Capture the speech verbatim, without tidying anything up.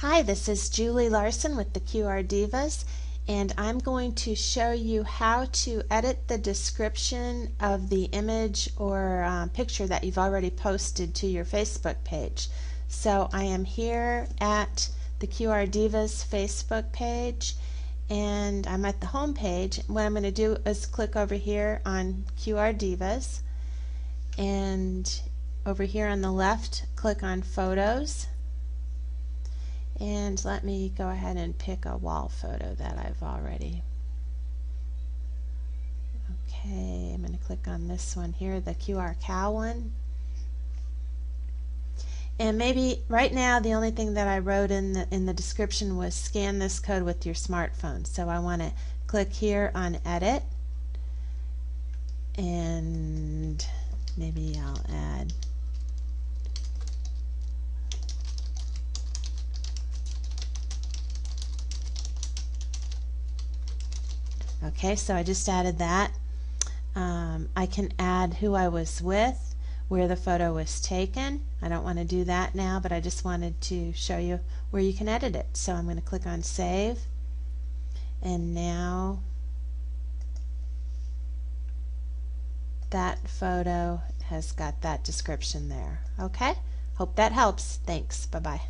Hi, this is Julie Larson with the Q R Divas, and I'm going to show you how to edit the description of the image or uh, picture that you've already posted to your Facebook page. So I am here at the Q R Divas Facebook page, and I'm at the home page. What I'm going to do is click over here on Q R Divas, and over here on the left, click on Photos. And let me go ahead and pick a wall photo that I've already. Okay, I'm going to click on this one here, the Q R cow one. And maybe right now the only thing that I wrote in the in the description was scan this code with your smartphone. So I want to click here on edit, and maybe I'll add okay, so I just added that. Um, I can add who I was with, where the photo was taken. I don't want to do that now, but I just wanted to show you where you can edit it. So I'm going to click on Save. And now that photo has got that description there. Okay? Hope that helps. Thanks. Bye-bye.